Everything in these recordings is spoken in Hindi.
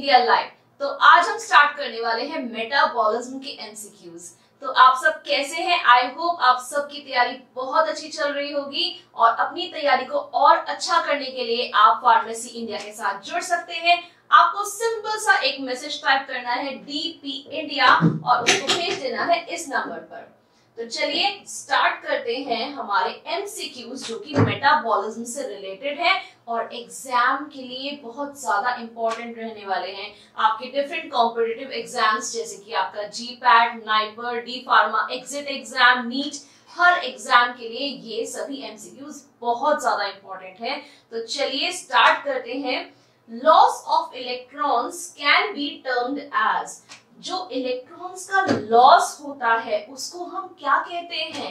India live. तो आज हम स्टार्ट करने वाले हैं मेटाबॉलिज्म के एमसीक्यूज। तो आप सब कैसे हैं? आई होप आप सब की तैयारी बहुत अच्छी चल रही होगी और अपनी तैयारी को और अच्छा करने के लिए आप फार्मेसी इंडिया के साथ जुड़ सकते हैं। आपको सिंपल सा एक मैसेज टाइप करना है डीपी इंडिया और उसको भेज देना है इस नंबर पर। तो चलिए स्टार्ट करते हैं हमारे एमसीक्यूज जो कि मेटाबॉलिज्म से रिलेटेड है और एग्जाम के लिए बहुत ज्यादा इंपॉर्टेंट रहने वाले हैं। आपके डिफरेंट कॉम्पिटिटिव एग्जाम्स जैसे कि आपका GPAT, NIPER, D pharma exit exam, NEET, हर एग्जाम के लिए ये सभी एमसीक्यूज बहुत ज्यादा इंपॉर्टेंट है। तो चलिए स्टार्ट करते हैं। Loss of electrons can be termed as, जो इलेक्ट्रॉन्स का लॉस होता है उसको हम क्या कहते हैं?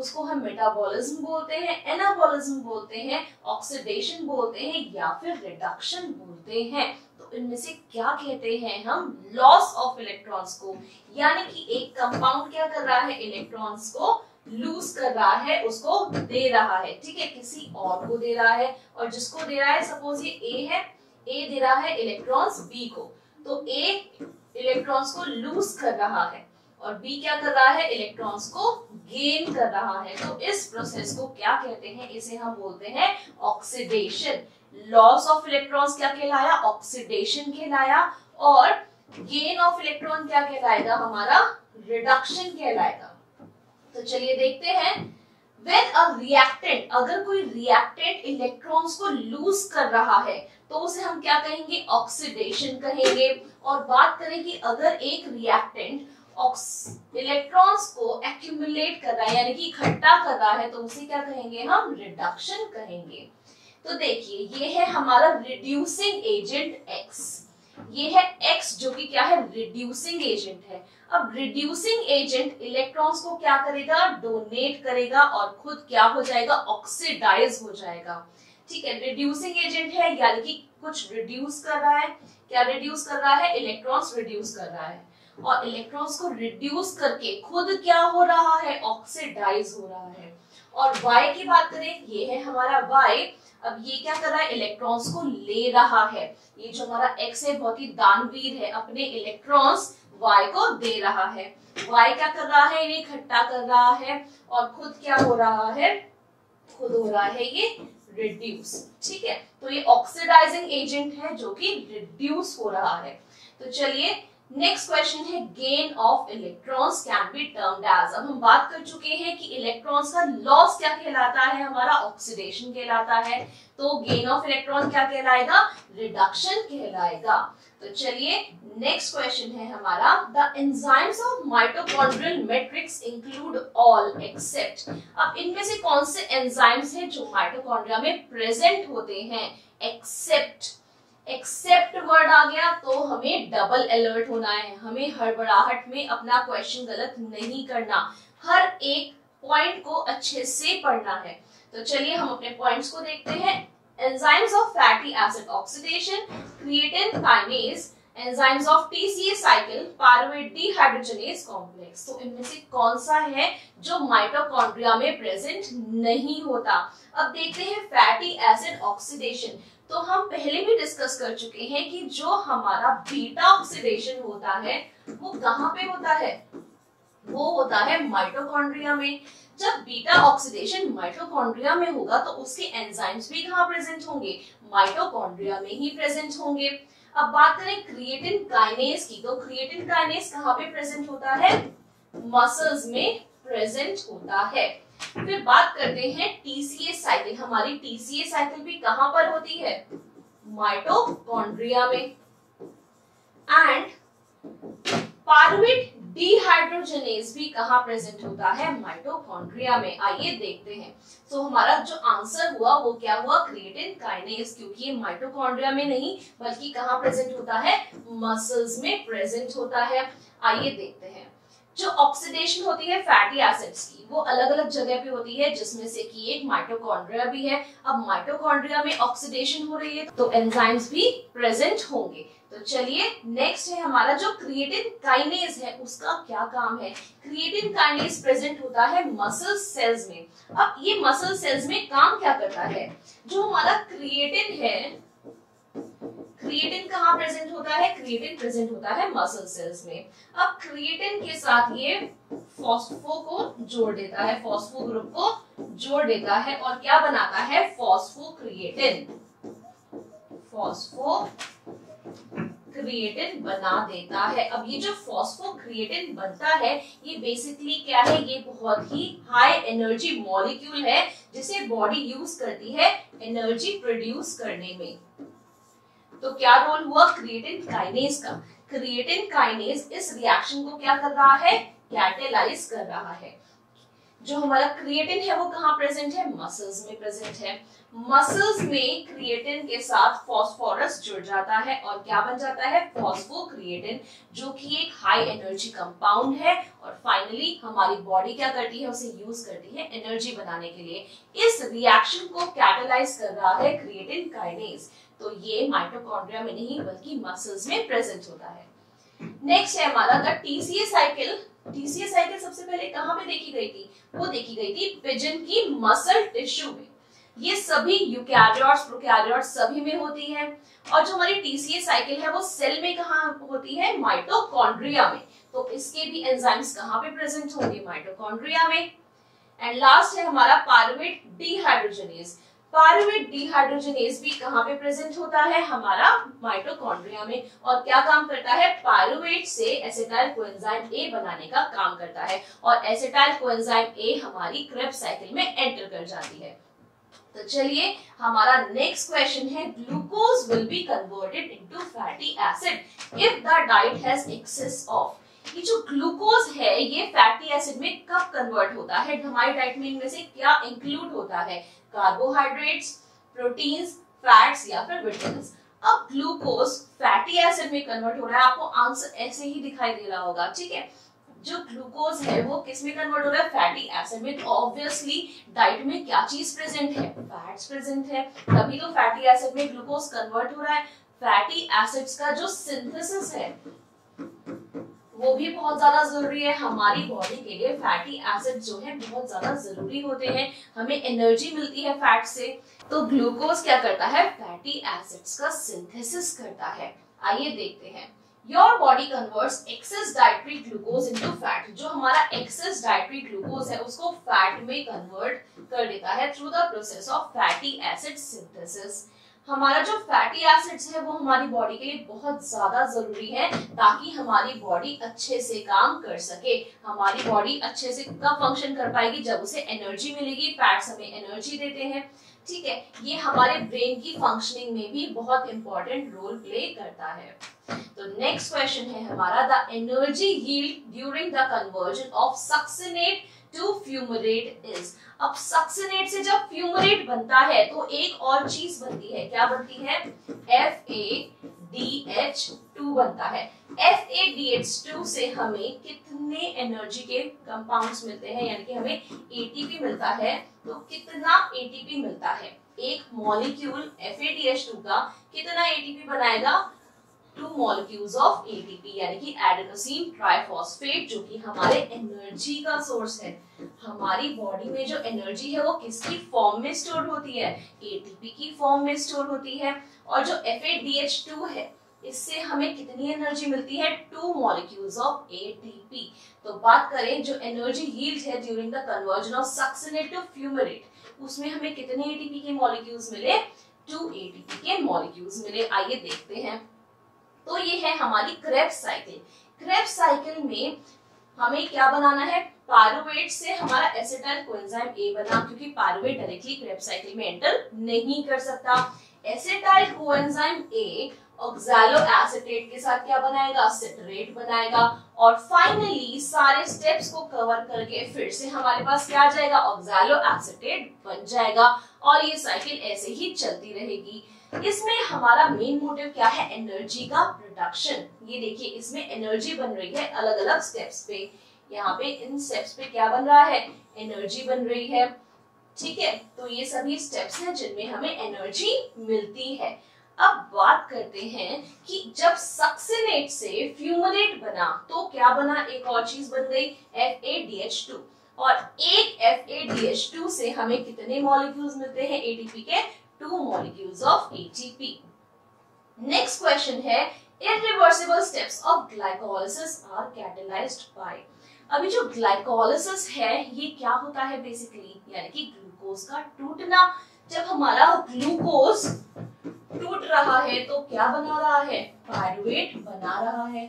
उसको हम मेटाबॉलिज्म बोलते हैं, एनाबॉलिज्म बोलते हैं, ऑक्सीडेशन बोलते हैं या फिर रिडक्शन बोलते हैं। तो इनमें से क्या कहते हैं हम लॉस ऑफ इलेक्ट्रॉन्स को, यानी कि एक कंपाउंड क्या कर रहा है, इलेक्ट्रॉन्स को लूज कर रहा है, उसको दे रहा है, ठीक है, किसी और को दे रहा है। और जिसको दे रहा है, सपोज ये ए है, ए दे रहा है इलेक्ट्रॉन्स बी को, तो ए इलेक्ट्रॉन्स को लूज कर रहा है और बी क्या कर रहा है, इलेक्ट्रॉन्स को गेन कर रहा है। तो इस प्रोसेस को क्या कहते हैं, इसे हम बोलते हैं ऑक्सीडेशन। लॉस ऑफ इलेक्ट्रॉन्स क्या कहलाया, ऑक्सीडेशन कहलाया, और गेन ऑफ इलेक्ट्रॉन क्या कहलाएगा, हमारा रिडक्शन कहलाएगा। तो चलिए देखते हैं। When a reactant, अगर कोई रिएक्टेंट इलेक्ट्रॉन्स को लूज कर रहा है तो उसे हम क्या कहेंगे, ऑक्सीडेशन कहेंगे। और बात करें कि अगर एक रिएक्टेंट इलेक्ट्रॉन्स को एक्यूमुलेट कर रहा है, यानी कि इकट्ठा कर रहा है, तो उसे क्या कहेंगे हम, रिडक्शन कहेंगे। तो देखिए ये है हमारा रिड्यूसिंग एजेंट एक्स, ये है एक्स जो कि क्या है, रिड्यूसिंग एजेंट है। अब रिड्यूसिंग एजेंट इलेक्ट्रॉन्स को क्या करेगा, डोनेट करेगा और खुद क्या हो जाएगा, ऑक्सीडाइज हो जाएगा, ठीक है। रिड्यूसिंग एजेंट है यानी कि कुछ रिड्यूस कर रहा है, क्या रिड्यूस कर रहा है, इलेक्ट्रॉन्स रिड्यूस कर रहा है, और इलेक्ट्रॉन्स को रिड्यूस करके खुद क्या हो रहा है, ऑक्सीडाइज हो रहा है। और वाई की बात करें, ये है हमारा वाई, अब ये क्या कर रहा है, इलेक्ट्रॉन्स को ले रहा है। ये जो हमारा एक्स है बहुत ही दानवीर है, अपने इलेक्ट्रॉन्स वाई को दे रहा है। वाई क्या कर रहा है, इन्हें इकट्ठा कर रहा है और खुद क्या हो रहा है, खुद हो रहा है ये रिड्यूस, ठीक है। तो ये ऑक्सीडाइजिंग एजेंट है जो कि रिड्यूस हो रहा है। तो चलिए नेक्स्ट क्वेश्चन है, gain of electrons can be termed as. अब हम बात कर चुके हैं कि इलेक्ट्रॉन्स का लॉस क्या कहलाता है, हमारा ऑक्सीडेशन कहलाता है, तो गेन ऑफ इलेक्ट्रॉन क्या कहलाएगा, रिडक्शन कहलाएगा। तो चलिए नेक्स्ट क्वेश्चन है हमारा, the enzymes of mitochondrial matrix include all except. अब इनमें से कौन से एंजाइम्स हैं जो माइटोकॉन्ड्रिया में प्रेजेंट होते हैं, एक्सेप्ट। एक्सेप्ट वर्ड आ गया तो हमें डबल अलर्ट होना है, हमें हड़बड़ाहट में अपना क्वेश्चन गलत नहीं करना, हर एक पॉइंट को अच्छे से पढ़ना है। तो चलिए हम अपने पॉइंट्स को देखते हैं। Enzymes of fatty acid oxidation, creatine kinase, enzymes of TCA cycle, pyruvate dehydrogenase complex. तो इनमें से कौन सा है जो माइटोकॉन्ड्रिया में प्रेजेंट नहीं होता। अब देखते हैं फैटी एसिड ऑक्सीडेशन। तो हम पहले भी डिस्कस कर चुके हैं कि जो हमारा बीटा ऑक्सीडेशन होता है वो कहाँ पे होता है, वो होता है माइटोकॉन्ड्रिया में। जब बीटा ऑक्सीडेशन माइटोकॉन्ड्रिया में होगा तो उसके एंजाइम्स भी कहाँ प्रेजेंट होंगे, माइटोकॉन्ड्रिया में ही प्रेजेंट होंगे। अब बात करें क्रिएटिन काइनेज की, तो क्रिएटिन काइनेज कहाँ पे प्रेजेंट होता है, मसल्स में प्रेजेंट होता है। फिर बात करते हैं टीसीए साइकिल, हमारी टीसीए साइकिल भी कहां पर होती है, माइटोकॉन्ड्रिया में। एंड पार्वेट डिहाइड्रोजनेज भी कहां प्रेजेंट होता है, माइटोकॉन्ड्रिया में। आइए देखते हैं। तो हमारा जो आंसर हुआ वो क्या हुआ, क्रिएटिन काइनेज, क्योंकि ये माइटोकॉन्ड्रिया में नहीं बल्कि कहां प्रेजेंट होता है, मसल्स में प्रेजेंट होता है। आइए देखते हैं। जो ऑक्सीडेशन होती है फैटी एसिड्स की वो अलग अलग जगह पे होती है, जिसमें से कि एक माइटोकॉन्ड्रिया भी है। अब माइटोकॉन्ड्रिया में ऑक्सीडेशन हो रही है तो एंजाइम्स भी प्रेजेंट होंगे। तो चलिए नेक्स्ट है हमारा जो क्रिएटिन काइनेज है, उसका क्या काम है। क्रिएटिन काइनेज प्रेजेंट होता है मसल सेल्स में। अब ये मसल सेल्स में काम क्या करता है, जो हमारा क्रिएटिन है, क्रिएटिन कहाँ प्रेजेंट होता है? क्रिएटिन प्रेजेंट होता है मसल सेल्स में। अब क्रिएटिन के साथ ये फॉस्फो को जोड़ देता है, फॉस्फो ग्रुप को जोड़ देता है और क्या बनाता है? फॉस्फो क्रिएटिन बना देता है। अब ये जो फॉस्फो क्रिएटिन बनता है ये बेसिकली क्या है? ये बहुत ही हाई एनर्जी मॉलिक्यूल है जिसे बॉडी यूज करती है एनर्जी प्रोड्यूस करने में। तो क्या रोल हुआ क्रिएटिन काइनेज का? क्रिएटिन काइनेज इस रिएक्शन को क्या कर रहा है? कैटेलाइज कर रहा है। जो हमारा क्रिएटिन है वो कहाँ प्रेजेंट है? मसल्स में प्रेजेंट है। मसल्स में क्रिएटिन के साथ फॉस्फोरस जुड़ जाता है और क्या बन जाता है? फॉस्फोक्रिएटिन, जो कि एक हाई एनर्जी कंपाउंड है और फाइनली हमारी बॉडी क्या करती है? उसे यूज करती है एनर्जी बनाने के लिए। इस रिएक्शन को कैटेलाइज कर रहा है क्रिएटिन काइनेज। तो ये माइटोकॉन्ड्रिया में नहीं बल्कि मसल्स में प्रेजेंट होता है। नेक्स्ट है हमारा the TCA cycle. TCA cycle सबसे पहले कहाँ पे देखी गई थी? वो देखी गई थी पिजन की मसल टिश्यू में। ये सभी यूकैरियोट्स प्रोकैरियोट्स सभी में होती है। और जो हमारी टीसीए साइकिल है वो सेल में कहाँ होती है? माइटोकॉन्ड्रिया में। तो इसके भी एंजाइम्स कहाँ पे प्रेजेंट होंगे? माइटोकॉन्ड्रिया में। एंड लास्ट है हमारा पाइरूवेट डिहाइड्रोजनेस। पाइरूवेट डिहाइड्रोजनेस भी कहाँ पे प्रेजेंट होता है? हमारा माइटोकॉन्ड्रिया में। और क्या काम करता है? पाइरूवेट से एसिटाइल कोएंजाइम ए बनाने का काम करता है और एसिटाइल कोएंजाइम ए हमारी क्रेब्स साइकिल में एंटर कर जाती है। तो चलिए हमारा नेक्स्ट क्वेश्चन है glucose will be converted into fatty acid if the diet has excess of. ये जो ग्लूकोज है ये फैटी एसिड में कब कन्वर्ट होता है? हमारी डाइट में इनमें से क्या इंक्लूड होता है? कार्बोहाइड्रेट्स, प्रोटीन्स, फैट्स या फिर विटामिन्स। अब ग्लूकोज फैटी एसिड में कन्वर्ट हो रहा है, आपको आंसर ऐसे ही दिखाई दे रहा होगा, ठीक है। जो ग्लूकोज है वो किस में कन्वर्ट हो रहा है? फैटी एसिड में। तो ऑब्वियसली डाइट में क्या चीज प्रेजेंट है? फैट्स प्रेजेंट है, तभी तो फैटी एसिड में ग्लूकोज कन्वर्ट हो रहा है। फैटी एसिड्स का जो सिंथेसिस है वो भी बहुत ज्यादा जरूरी है हमारी बॉडी के लिए। फैटी एसिड जो है बहुत ज्यादा जरूरी होते हैं, हमें एनर्जी मिलती है फैट से। तो ग्लूकोज क्या करता है? फैटी एसिड्स का सिंथेसिस करता है। आइए देखते हैं। Your body converts excess dietary glucose into fat. जो हमारा एक्सेस डाइटरी ग्लूकोज है उसको फैट में कन्वर्ट कर देता है through the process of fatty acid synthesis. हमारा जो फैटी एसिड्स है वो हमारी बॉडी के लिए बहुत ज्यादा जरूरी है ताकि हमारी बॉडी अच्छे से काम कर सके। हमारी बॉडी अच्छे से कब फंक्शन कर पाएगी? जब उसे एनर्जी मिलेगी। फैट्स हमें एनर्जी देते हैं, ठीक है। ये हमारे ब्रेन की फंक्शनिंग में भी बहुत इंपॉर्टेंट रोल प्ले करता है। तो नेक्स्ट क्वेश्चन है हमारा the energy yield during the conversion of succinate to fumarate is. अब सक्सिनेट से जब फ्यूमरेट बनता है तो एक और चीज बनती है। क्या बनती है? FADH2 बनता है। FADH2 से हमें कितने एनर्जी के कंपाउंड्स मिलते हैं? यानी कि हमें ATP मिलता है। तो कितना ATP मिलता है? एक मॉलिक्यूल FADH2 का कितना ATP बनाएगा? 2 molecules of ATP, यानी कि एडेनोसिन ट्राइफॉस्फेट, जो कि हमारे एनर्जी का सोर्स है। हमारी बॉडी में जो एनर्जी है वो किसकी फॉर्म में स्टोर होती है? ATP की फॉर्म में स्टोर होती है। और जो FADH2 है इससे हमें कितनी एनर्जी मिलती है? 2 molecules of ATP। तो बात करें जो एनर्जी यील्ड है during the conversion of succinate to fumarate, उसमें हमें कितने ATP के मॉलिक्यूल्स मिले? 2 ATP के मॉलिक्यूल्स मिले। आइए देखते हैं। तो ये है हमारी क्रेब्स साइकिल। क्रेब्स साइकिल में हमें क्या बनाना है? पाइरूवेट से हमारा एसिटाइल कोएंजाइम ए बना, क्योंकि पाइरूवेट डायरेक्टली क्रेब्स साइकिल में एंटर नहीं कर सकता। Acetyl coenzyme A oxaloacetate के साथ क्या बनाएगा? सिट्रेट बनाएगा। और फाइनली सारे स्टेप्स को कवर करके फिर से हमारे पास क्या आ जाएगा? ऑक्सैलो एसिटेट बन जाएगा। और ये साइकिल ऐसे ही चलती रहेगी। इसमें हमारा मेन मोटिव क्या है? एनर्जी का प्रोडक्शन। ये देखिए इसमें एनर्जी बन रही है अलग अलग स्टेप्स पे। यहाँ पे इन स्टेप्स पे क्या बन रहा है? एनर्जी बन रही है, ठीक है। तो ये सभी स्टेप्स हैं जिनमें हमें एनर्जी मिलती है। अब बात करते हैं कि जब सक्सिनेट से फ्यूमरेट बना तो क्या बना? एक और चीज बन गई FADH2। और एक FADH2 से हमें कितने मॉलिक्यूल्स मिलते हैं? ATP के 2 molecules of ATP। Next question है irreversible steps of glycolysis are catalysed by. अभी जो ग्लाइकोलाइसिस है ये क्या होता है बेसिकली, यानी कि ग्लूकोज का टूटना। जब हमारा ग्लूकोज टूट रहा है तो क्या बना रहा है, पाइरुवेट बना रहा है।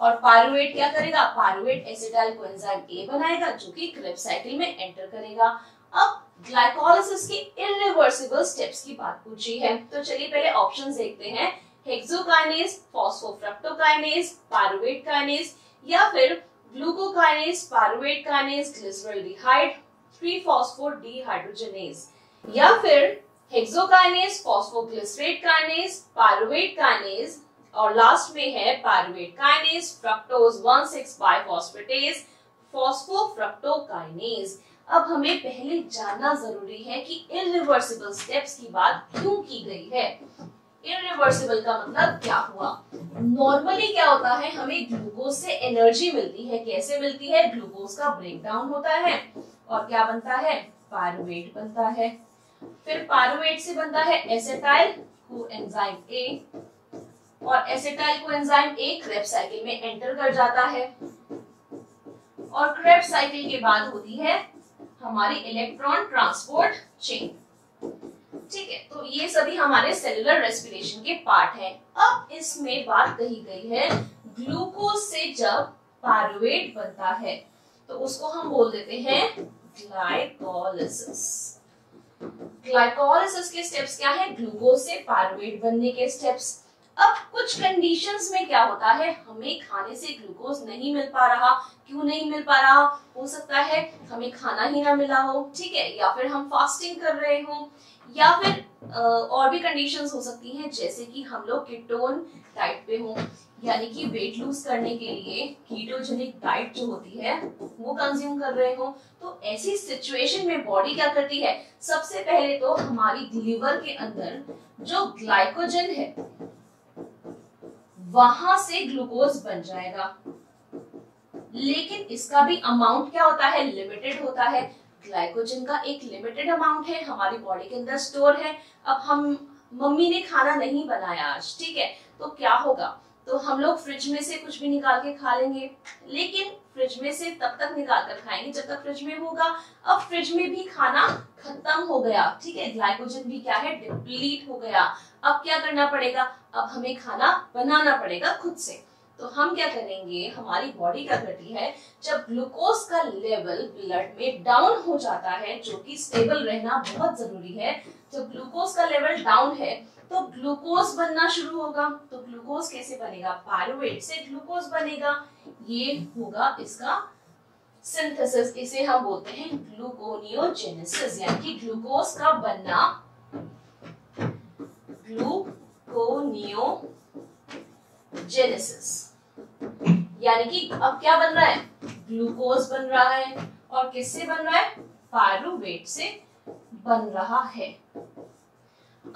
और पाइरुवेट क्या करेगा, पाइरुवेट एसिटाइल कोएंजाइम ए बनाएगा जो कि क्रेब्स साइकिल में एंटर करेगा। अब ग्लाइकोलाइसिस की इरिवर्सिबल स्टेप्स की बात पूछी है तो चलिए पहले ऑप्शंस देखते हैं, हेक्सोकाइनेज, फॉस्फोफ्रुक्टोकाइनेज, पाइरुवेट काइनेज या फिर glucokinase, pyruvate kinase, glyceraldehyde, three phosphodehydrogenase या फिर hexokinase, phosphoglycerate kinase, pyruvate kinase और लास्ट में है pyruvate kinase, fructose 1,6 biphosphatase, phosphofructokinase. अब हमें पहले जानना जरूरी है कि इरिवर्सिबल स्टेप्स की बात क्यों की गई है। इरिवर्सिबल का मतलब क्या हुआ, नॉर्मली क्या होता है हमें ग्लूकोज से एनर्जी मिलती है, कैसे मिलती है, ग्लूकोज का ब्रेकडाउन होता है और क्या बनता है, पाइरुवेट बनता है। फिर पाइरुवेट से बनता है एसिटाइल कोएंजाइम ए और acetyl coenzyme A Krebs cycle में एंटर कर जाता है और क्रेब्स साइकिल के बाद होती है हमारी इलेक्ट्रॉन ट्रांसपोर्ट चेन। ठीक है, तो ये सभी हमारे सेलुलर रेस्पिरेशन के पार्ट हैं। अब इसमें बात कही गई है ग्लूकोज से जब पाइरुवेट बनता है तो उसको हम बोल देते हैं ग्लाइकोलाइसिस। ग्लाइकोलाइसिस के स्टेप्स क्या है, ग्लूकोज से पाइरुवेट बनने के स्टेप्स। अब कुछ कंडीशंस में क्या होता है, हमें खाने से ग्लूकोज नहीं मिल पा रहा, क्यों नहीं मिल पा रहा, हो सकता है हमें खाना ही ना मिला हो, ठीक है, या फिर हम फास्टिंग कर रहे हो या फिर और भी कंडीशंस हो सकती हैं जैसे कि हम लोग कीटोन डाइट पे हों, यानी कि वेट लूज करने के लिए कीटोजेनिक डाइट जो होती है वो कंज्यूम कर रहे हो। तो ऐसी सिचुएशन में बॉडी क्या करती है, सबसे पहले तो हमारी लिवर के अंदर जो ग्लाइकोजन है वहां से ग्लूकोज बन जाएगा, लेकिन इसका भी अमाउंट क्या होता है, लिमिटेड होता है। ग्लाइकोजन का एक लिमिटेड अमाउंट है, हमारी बॉडी के अंदर स्टोर है। अब हम मम्मी ने खाना नहीं बनाया आज, ठीक है, तो क्या होगा, तो हम लोग फ्रिज में से कुछ भी निकाल के खा लेंगे, लेकिन फ्रिज में से तब तक निकाल कर खाएंगे जब तक फ्रिज में होगा। अब फ्रिज में भी खाना खत्म हो गया, ठीक है, ग्लाइकोजन भी क्या है, डिप्लीट हो गया। अब क्या करना पड़ेगा, अब हमें खाना बनाना पड़ेगा खुद से। तो हम क्या करेंगे, हमारी बॉडी क्या करती है, जब ग्लूकोज का लेवल ब्लड में डाउन हो जाता है, जो कि स्टेबल रहना बहुत जरूरी है, जब ग्लूकोज का लेवल डाउन है तो ग्लूकोज बनना शुरू होगा। तो ग्लूकोज कैसे बनेगा, पाइरुवेट से ग्लूकोज बनेगा, ये होगा इसका सिंथेसिस, इसे हम बोलते हैं ग्लूकोनियोजेनेसिस, यानी कि ग्लूकोज का बनना, ग्लूकोनियोजेनेसिस, यानी कि अब क्या बन रहा है, ग्लूकोज बन रहा है और किससे बन रहा है, पाइरुवेट से बन रहा है।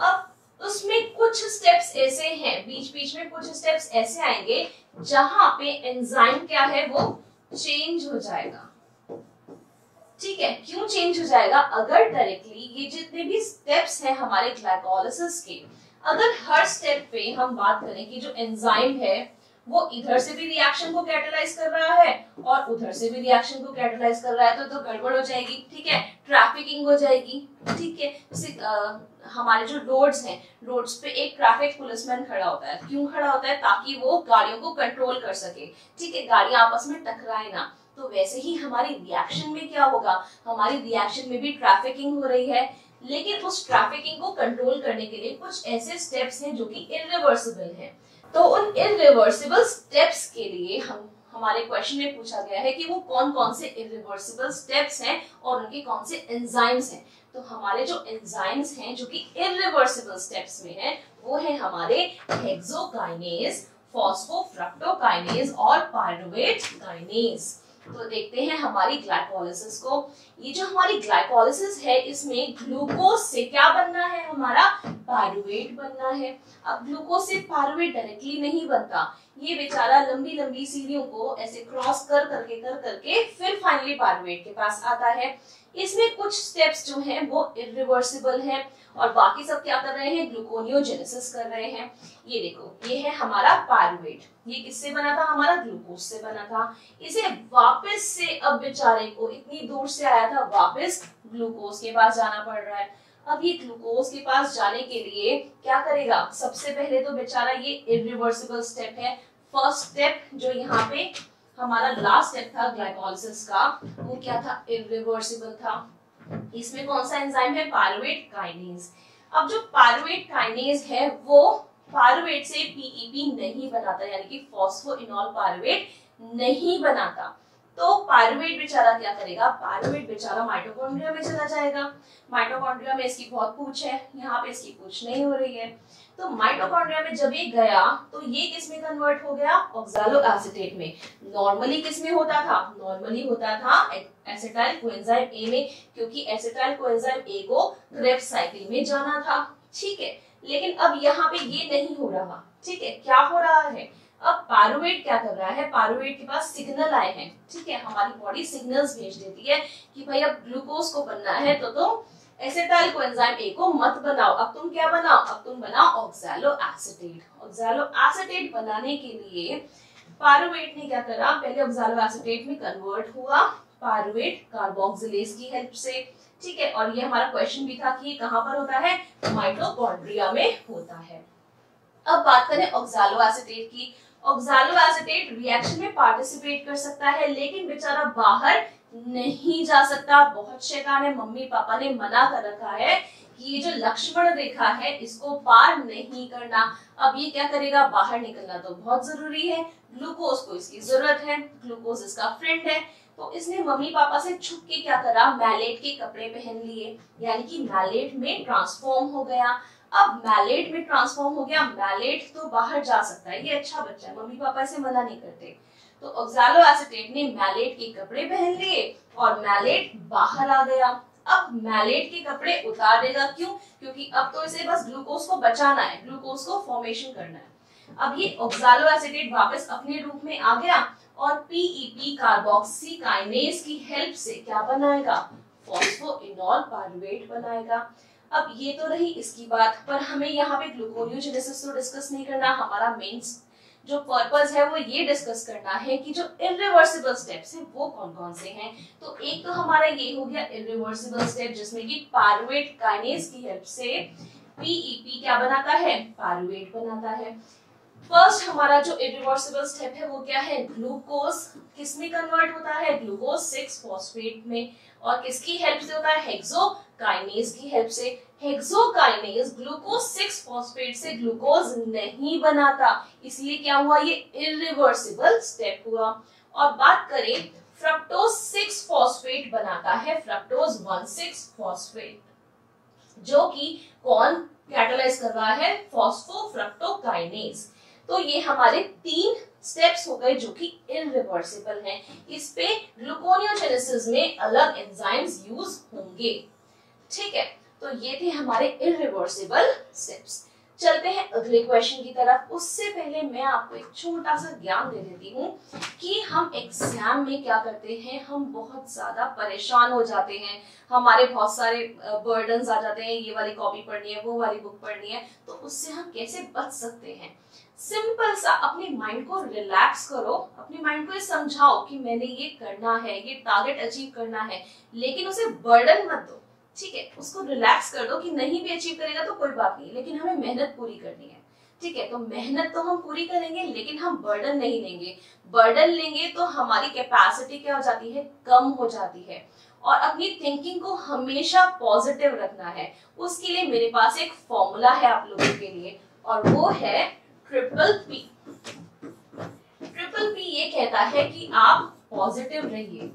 अब उसमें कुछ स्टेप्स ऐसे हैं, बीच बीच में कुछ स्टेप्स ऐसे आएंगे जहां पे एंजाइम क्या है वो चेंज हो जाएगा, ठीक है। क्यों चेंज हो जाएगा, अगर डायरेक्टली ये जितने भी स्टेप्स हैं हमारे ग्लाइकोलाइसिस के, अगर हर स्टेप पे हम बात करें कि जो एंजाइम है वो इधर से भी रिएक्शन को कैटलाइज कर रहा है और उधर से भी रिएक्शन को कैटलाइज कर रहा है, तो गड़बड़ हो जाएगी, ठीक है, ट्रैफिकिंग हो जाएगी, ठीक है। हमारे जो रोड्स हैं, रोड्स पे एक ट्रैफिक पुलिसमैन खड़ा होता है, क्यों खड़ा होता है, ताकि वो गाड़ियों को कंट्रोल कर सके, ठीक है, गाड़ियां आपस में टकराए ना। तो वैसे ही हमारी रिएक्शन में क्या होगा, हमारी रिएक्शन में भी ट्रैफिकिंग हो रही है, लेकिन उस ट्रैफिकिंग को कंट्रोल करने के लिए कुछ ऐसे स्टेप्स हैं जो कि इरिवर्सिबल हैं। तो उन इरिवर्सिबल स्टेप्स के लिए हमारे क्वेश्चन में पूछा गया है कि वो कौन कौन से इरिवर्सिबल स्टेप्स हैं और उनके कौन से एंजाइम्स हैं। तो हमारे जो एंजाइम्स हैं जो कि इरिवर्सिबल स्टेप्स में हैं वो है हमारे हेक्सोकाइनेज, फॉस्फोफ्रुक्टोकाइनेज और पाइरुवेट काइनेज। तो देखते हैं हमारी ग्लाइकोलाइसिस को। ये जो हमारी ग्लाइकोलाइसिस है इसमें ग्लूकोज से क्या बनना है, हमारा पाइरूवेट बनना है। अब ग्लूकोज से पाइरूवेट डायरेक्टली नहीं बनता, ये बेचारा लंबी लंबी सीढ़ियों को ऐसे क्रॉस कर करके फिर फाइनली पाइरूवेट के पास आता है। इसमें कुछ स्टेप्स जो हैं वो इरिवर्सिबल हैं और बाकी सब क्या कर रहे हैं, ग्लूकोनियोजेनेसिस कर रहे हैं। ये देखो, ये है हमारा पाइरूवेट, ये किससे बना था, हमारा ग्लूकोज से बना था। इसे वापस से अब बेचारे को इतनी दूर से आया था, वापस ग्लूकोज के पास जाना पड़ रहा है। अब ये ग्लूकोज के पास जाने के लिए क्या करेगा, सबसे पहले तो बेचारा ये इरिवर्सिबल स्टेप है, फर्स्ट स्टेप जो यहाँ पे हमारा लास्ट स्टेप था ग्लाइकोलाइसिस का, वो क्या था, इरिवर्सिबल था। इसमें कौन सा एंजाइम है, पाइरूवेट काइनेज। अब जो पाइरूवेट काइनेज है वो पाइरूवेट से पीईपी नहीं बनाता, यानी कि फॉस्फोइनॉल पाइरूवेट नहीं बनाता। तो पाइरूवेट बेचारा क्या करेगा, पाइरूवेट बेचारा माइटोकॉन्ड्रिया में चला जाएगा। माइटोकॉन्ड्रिया में इसकी बहुत पूछ है, यहाँ पे इसकी पूछ नहीं हो रही है। तो माइटोकॉन्ड्रिया में जब ये गया तो ये किस में कन्वर्ट हो गया, ऑक्सालो एसिटेट में। नॉर्मली किस में होता था, नॉर्मली होता था एसिटाइल कोएंजाइम ए में, क्योंकि एसिटाइल कोएंजाइम ए को क्रेब्स साइकिल में जाना था, ठीक है। लेकिन अब यहाँ पे ये नहीं हो रहा, ठीक है। क्या हो रहा है, अब पाइरूवेट क्या कर रहा है, पाइरूवेट के पास सिग्नल आए हैं, ठीक है। हमारी बॉडी सिग्नल्स भेज देती है कि भाई अब ग्लूकोज को बनना है तो तुम एसिटाइल कोएंजाइम ए को मत बनाओ, अब तुम क्या बनाओ, अब तुम बनाओ ऑक्सालो एसिटेट। ऑक्सालो एसिटेट बनाने के लिए पाइरूवेट ने क्या करा, पहले ऑक्सालो एसिटेट में कन्वर्ट हुआ पाइरूवेट कार्बोक्सिलेज की हेल्प से, ठीक है। और ये हमारा क्वेश्चन भी था कि ये कहाँ पर होता है, माइटोकॉन्ड्रिया में होता है। अब बात करें ऑक्सालो एसिटेट की। ऑक्सालो एसिटेट रिएक्शन में पार्टिसिपेट कर सकता है लेकिन बेचारा बाहर नहीं जा सकता। बहुत शैतान है, मम्मी पापा ने मना कर रखा है कि ये जो लक्ष्मण रेखा है इसको पार नहीं करना। अब ये क्या करेगा, बाहर निकलना तो बहुत जरूरी है, ग्लूकोज को इसकी जरूरत है, ग्लूकोज इसका फ्रेंड है। तो इसने मम्मी पापा से छुप के क्या करा, मैलेट के कपड़े पहन लिए, यानी कि मैलेट में ट्रांसफॉर्म हो गया। अब मैलेट में ट्रांसफॉर्म हो गया, मैलेट तो बाहर जा सकता है, ये अच्छा बच्चा है, मम्मी पापा इसे मना नहीं करते। तो ऑक्सालो एसिटेट ने मैलेट के कपड़े पहन लिए और मैलेट बाहर आ गया। अब मैलेट के कपड़े उतार देगा, क्यों, क्योंकि अब तो इसे बस ग्लूकोज को बचाना है, ग्लूकोज को फॉर्मेशन करना है। अब ये ऑक्सालो एसिटेट वापस अपने रूप में आ गया और पीईपी कार्बोक्सी काइनेज की हेल्प से क्या बनाएगा, फॉस्फोइनॉल पाइरूवेट बनाएगा। अब ये तो रही इसकी बात, पर हमें यहाँ पे ग्लूकोनियोजेनेसिस तो डिस्कस नहीं करना। हमारा मेन जो पर्पस है वो ये डिस्कस करना है कि जो इरिवर्सिबल स्टेप्स हैं वो कौन कौन से हैं। तो एक तो हमारा ये हो गया इरिवर्सिबल स्टेप, जिसमें कि पाइरूवेट काइनेज की हेल्प से पीईपी क्या बनाता है, पाइरूवेट बनाता है। फर्स्ट हमारा जो इरिवर्सिबल स्टेप है वो क्या है, ग्लूकोज किस में कन्वर्ट होता है, ग्लूकोज 6-फॉस्फेट में, और किसकी हेल्प से होता है, हेक्सोकाइनेज की हेल्प से। हेक्सोकाइनेज ग्लूकोज 6-फॉस्फेट से ग्लूकोज नहीं बनाता, इसलिए क्या हुआ, ये इरिवर्सिबल स्टेप हुआ। और बात करें, फ्रक्टोज 6-फॉस्फेट बनाता है, फ्रक्टोज 1,6-फॉस्फेट, जो कि कौन कैटलाइज कर रहा है, फॉस्फोफ्रक्टोकाइनेज। तो ये हमारे तीन स्टेप्स हो गए जो कि इरिवर्सिबल हैं। इस पे ग्लूकोनियोजेनेसिस में अलग एंजाइम्स यूज होंगे, ठीक है। तो ये थे हमारे इरिवर्सिबल स्टेप्स। चलते हैं अगले क्वेश्चन की तरफ। उससे पहले मैं आपको एक छोटा सा ज्ञान दे देती हूँ कि हम एग्जाम में क्या करते हैं, हम बहुत ज्यादा परेशान हो जाते हैं, हमारे बहुत सारे बर्डन्स आ जाते हैं, ये वाली कॉपी पढ़नी है, वो वाली बुक पढ़नी है। तो उससे हम कैसे बच सकते हैं, सिंपल सा अपने माइंड को रिलैक्स करो, अपने माइंड को ये समझाओ कि मैंने ये करना है, ये टारगेट अचीव करना है, लेकिन उसे बर्डन मत दो, ठीक है। उसको रिलैक्स कर दो कि नहीं भी अचीव करेगा तो कोई बात नहीं, लेकिन हमें मेहनत पूरी करनी है, ठीक है। तो मेहनत तो हम पूरी करेंगे लेकिन हम बर्डन नहीं लेंगे। बर्डन लेंगे तो हमारी कैपेसिटी क्या हो जाती है, कम हो जाती है। और अपनी थिंकिंग को हमेशा पॉजिटिव रखना है, उसके लिए मेरे पास एक फॉर्मूला है आप लोगों के लिए, और वो है ट्रिपल पी। ट्रिपल पी ये कहता है कि आप पॉजिटिव रहिए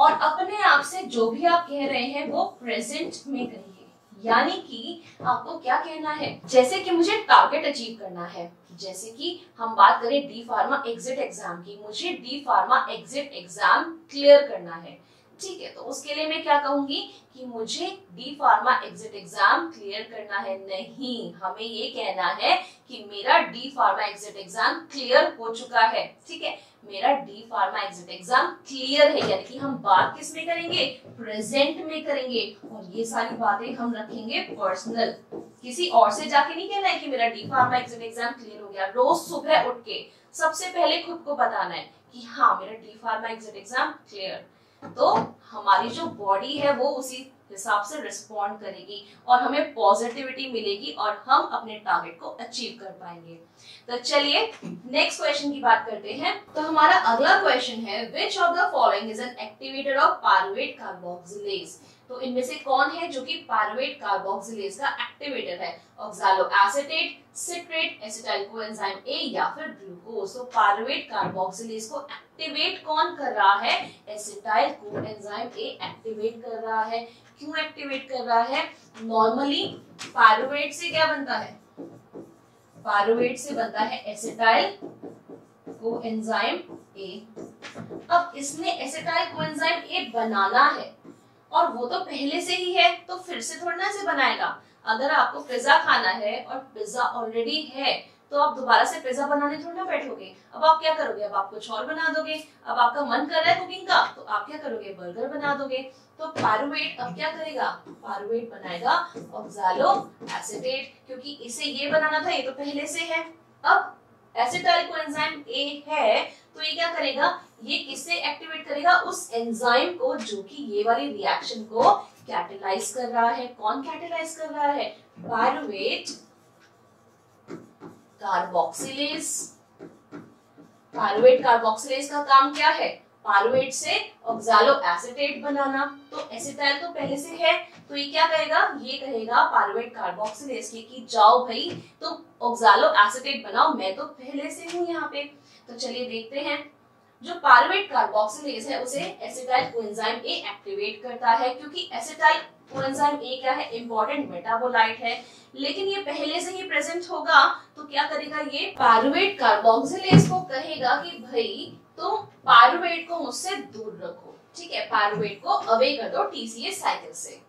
और अपने आप से जो भी आप कह रहे हैं वो प्रेजेंट में कहिए। यानी कि आपको क्या कहना है, जैसे कि मुझे टारगेट अचीव करना है, जैसे कि हम बात करें डी फार्मा एग्जिट एग्जाम की, मुझे D pharma exit exam clear करना है, ठीक है। तो उसके लिए मैं क्या कहूंगी कि मुझे D pharma exit exam clear करना है, नहीं, हमें ये कहना है कि मेरा D pharma exit exam clear हो चुका है, ठीक है, मेरा D pharma exit exam clear है। यानी कि हम बात किस में करेंगे, प्रेजेंट में करेंगे, और ये सारी बातें हम रखेंगे पर्सनल, किसी और से जाके नहीं कहना है कि मेरा D pharma exit exam clear हो गया। रोज सुबह उठ के सबसे पहले खुद को बताना है कि हाँ मेरा D pharma exit exam clear, तो हमारी जो बॉडी है वो उसी हिसाब से रिस्पॉन्ड करेगी और हमें पॉजिटिविटी मिलेगी और हम अपने टारगेट को अचीव कर पाएंगे। तो चलिए नेक्स्ट क्वेश्चन की बात करते हैं। तो हमारा अगला क्वेश्चन है, which of the following is an activator of pyruvate carboxylase. तो इनमें से कौन है जो कि पार्वेट कार्बोक्सिलेज का एक्टिवेटर है, oxaloacetate, citrate, acetyl coenzyme A या फिर ग्लूकोज। तो पार्वेट कार्बोक्सिलेज को एक्टिवेट कौन कर रहा है, एसिटाइल कोएंजाइम ए एक्टिवेट कर रहा है। क्यों एक्टिवेट कर रहा है, नॉर्मली पार्वेट से क्या बनता है, पार्वेट से बनता है एसिटाइल कोएंजाइम ए। अब इसने एसिटाइल कोएंजाइम ए बनाना है और वो तो पहले से ही है, तो फिर से थोड़ा ना से बनाएगा। अगर आपको पिज्जा खाना है और पिज्जा ऑलरेडी है तो आप दोबारा से पिज्जा बनाने थोड़ा ना बैठोगे। अब आप क्या करोगे, अब आप कुछ और बना दोगे। अब आपका मन कर रहा है कुकिंग का, तो आप क्या करोगे, बर्गर बना दोगे। तो पार्वेट अब क्या करेगा, पार्वेट बनाएगा ऑक्सालो एसिटेट, क्योंकि इसे ये बनाना था, ये तो पहले से है। अब एसिटाइल कोएंजाइम ए है तो ये क्या करेगा, ये किससे एक्टिवेट करेगा, उस एंजाइम को जो कि ये वाली रिएक्शन को कैटेलाइज कर रहा है। कौन कैटेलाइज कर रहा है, पार्वेट कार्बोक्सिलेज। पार्वेट कार्बोक्सिलेज का काम क्या है, पार्वेट से ऑक्सालो एसिटेट बनाना। तो एसिटाइल तो पहले से है तो ये क्या कहेगा, ये कहेगा पार्वेट कार्बोक्सिलेज कि जाओ भाई तो ऑक्सालो एसिटेट बनाओ, मैं तो पहले से हूं यहाँ पे। तो चलिए देखते हैं, जो पार्वेट कार्बोक्सिलेज है उसे एसिटाइल कोएंजाइम ए एक्टिवेट करता है, क्योंकि एसिटाइल कोएंजाइम ए क्या है, इंपॉर्टेंट मेटाबोलाइट है, लेकिन ये पहले से ही प्रेजेंट होगा। तो क्या करेगा, ये पार्वेट कार्बोक्सिलेज को कहेगा कि भाई तो पार्वेट को मुझसे दूर रखो, ठीक है, पार्वेट को अवे कर दो टीसीए साइकिल से।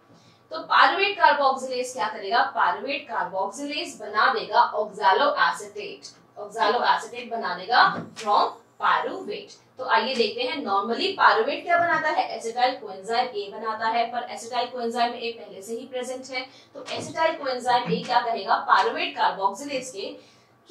तो पार्वेट कार्बोक्सिलेज क्या करेगा, पार्वेट कार्बोक्सिलेज बना देगा ऑक्सालो एसिटेट, ऑक्सालो एसिटेट बना देगा फ्रॉम पार्वेट। तो आइए देखते हैं, नॉर्मली पार्वेट क्या बनाता है, एसिटाइल कोएंजाइम ए बनाता है, पर एसिटाइल कोएंजाइम ए पहले से ही प्रेजेंट है। तो एसिटाइल कोएंजाइम ए क्या कहेगा पार्वेट कार्बोक्सिलेज के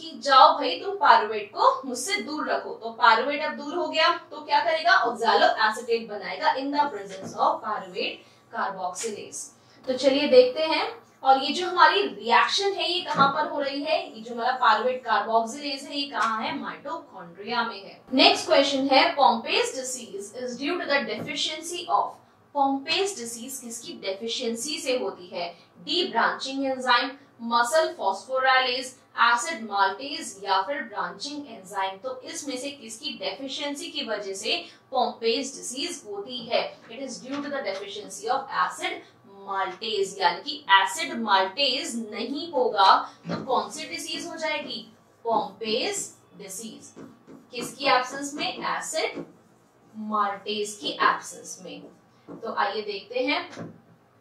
कि जाओ भाई तुम पार्वेट को मुझसे दूर रखो। तो पार्वेट अब दूर हो गया तो क्या करेगा, ऑक्सालो एसिटेट बनाएगा in the presence of pyruvate carboxylase. तो चलिए देखते हैं, और ये जो हमारी रिएक्शन है ये कहाँ पर हो रही है, ये जो हमारा पार्वेट कार्बोक्सिलेज है ये कहाँ है, माइटोकॉन्ड्रिया में है। नेक्स्ट क्वेश्चन है, Pompe's disease is due to the deficiency of. Pompe's disease किसकी डेफिशिएंसी से होती है, debranching enzyme, muscle phosphorylase, acid maltase या फिर ब्रांचिंग एंजाइम। तो इसमें से किसकी डेफिशिएंसी की वजह से पोम्पेस डिसीज होती है, it is due to the deficiency of acid maltase. यानी कि एसिड माल्टेज नहीं होगा तो कौन सी डिसीज हो जाएगी, पोम्पेस डिसीज। किसकी एब्सेंस में, एसिड माल्टेज की एब्सेंस में। तो आइए देखते हैं,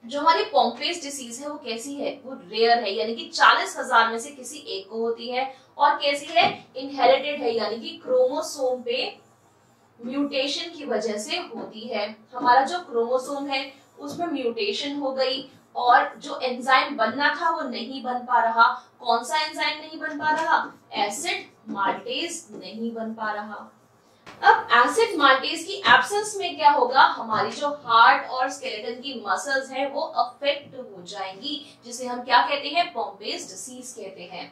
जो हमारी पोम्पेस डिसीज है वो कैसी है, वो रेयर है, यानी कि 40,000 में से किसी एक को होती है, और कैसी है, इनहेरिटेड है, यानी कि क्रोमोसोम पे म्यूटेशन की वजह से होती है। हमारा जो क्रोमोसोम है उसमें म्यूटेशन हो गई और जो एंजाइम बनना था वो नहीं बन पा रहा। कौन सा एंजाइम नहीं बन पा रहा, एसिड माल्टेज नहीं बन पा रहा। अब एसिड माल्टेज की एब्सेंस में क्या होगा, हमारी जो हार्ट और स्केलेटन की मसल्स हैं वो अफेक्ट हो जाएंगी, जिसे हम क्या कहते हैं, पोम्पेस डिसीज कहते हैं।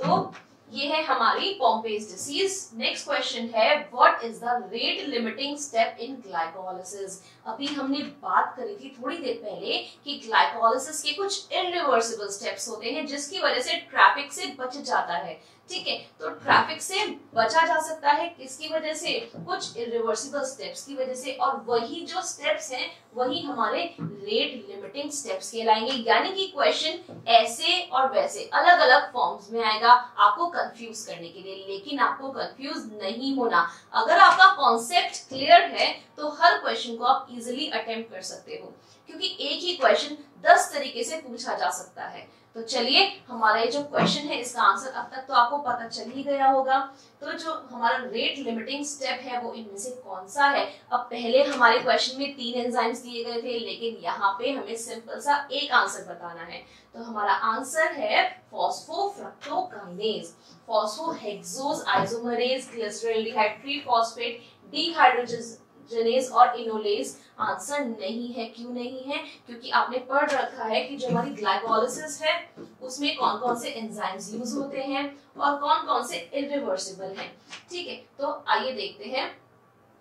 तो ये है हमारी पोम्पेस डिसीज। नेक्स्ट क्वेश्चन है, what is the rate limiting step in glycolysis. अभी हमने बात करी थी थोड़ी देर पहले कि ग्लाइकोलाइसिस के कुछ इरिवर्सिबल स्टेप्स होते हैं जिसकी वजह से ट्रैफिक से बच जाता है, ठीक है। तो ट्रैफिक से बचा जा सकता है किसकी वजह से, कुछ इरिवर्सिबल स्टेप्स की वजह से, और वही जो स्टेप्स हैं वही हमारे रेट लिमिटिंग स्टेप्स कहलाएंगे। यानी कि क्वेश्चन ऐसे और वैसे अलग अलग फॉर्म्स में आएगा आपको कंफ्यूज करने के लिए, लेकिन आपको कंफ्यूज नहीं होना। अगर आपका कॉन्सेप्ट क्लियर है तो हर क्वेश्चन को आप इजिली अटेम्प्ट कर सकते हो, क्योंकि एक ही क्वेश्चन 10 तरीके से पूछा जा सकता है। तो चलिए, हमारा ये जो क्वेश्चन है इसका आंसर अब तक तो आपको पता चल ही गया होगा। तो जो हमारा रेट लिमिटिंग स्टेप है वो इनमें से कौन सा है? अब पहले हमारे क्वेश्चन में 3 एंजाइम्स दिए गए थे, लेकिन यहाँ पे हमें सिंपल सा एक आंसर बताना है। तो हमारा आंसर है phosphofructokinase, phosphohexose isomerase, glycerol dehydrophosphate, dehydrogenase और इनोलेज आंसर नहीं है। क्यों नहीं है? क्योंकि आपने पढ़ रखा है कि जो हमारी ग्लाइकोलाइसिस है उसमें कौन कौन से एंजाइम्स यूज होते हैं और कौन कौन से इरिवर्सिबल हैं। ठीक है, तो आइए देखते हैं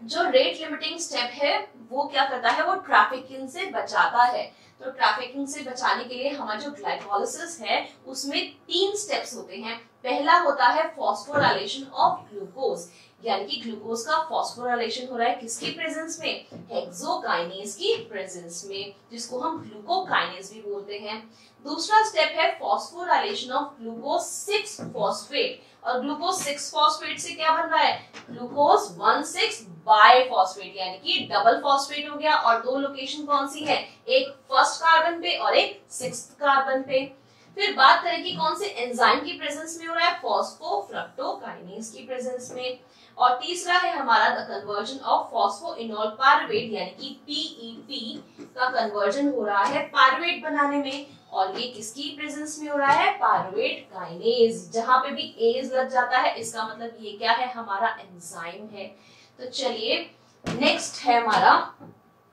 जो रेट लिमिटिंग स्टेप है वो क्या करता है। वो ट्रैफिकिंग से बचाता है। तो ट्रैफिकिंग से बचाने के लिए हमारा जो ग्लाइकोलाइसिस है उसमें 3 स्टेप्स होते हैं। पहला होता है फॉस्फोराइलेशन ऑफ ग्लूकोज, यानी कि ग्लूकोज का फॉस्फोराइलेशन हो रहा है किसकी प्रेजेंस में, हेक्सोकाइनेज की प्रेजेंस में, जिसको हम ग्लूकोकाइनेज भी बोलते हैं। दूसरा स्टेप है फॉस्फोराइलेशन ऑफ ग्लूकोज 6-फॉस्फेट, और ग्लूकोज 6-फॉस्फेट से क्या बन रहा है, ग्लूकोज 1,6 बाइफॉस्फेट, यानी कि डबल फॉस्फेट हो गया। और 2 लोकेशन कौन सी है, एक फर्स्ट कार्बन पे और एक सिक्स्थ कार्बन पे। फिर बात करें कि कौन से एंजाइम की प्रेजेंस में हो रहा है, फॉस्फोफ्रुक्टोकाइनेज की प्रेजेंस में। और तीसरा है हमारा the conversion of phosphoenolpyruvate, यानी कि पीईपी का कन्वर्जन हो रहा है पार्वेट बनाने में, और ये किसकी प्रेजेंस में हो रहा है, पार्वेट काइनेज। जहां पे भी एज लग जाता है इसका मतलब ये क्या है, हमारा एंजाइम है। तो चलिए नेक्स्ट है हमारा,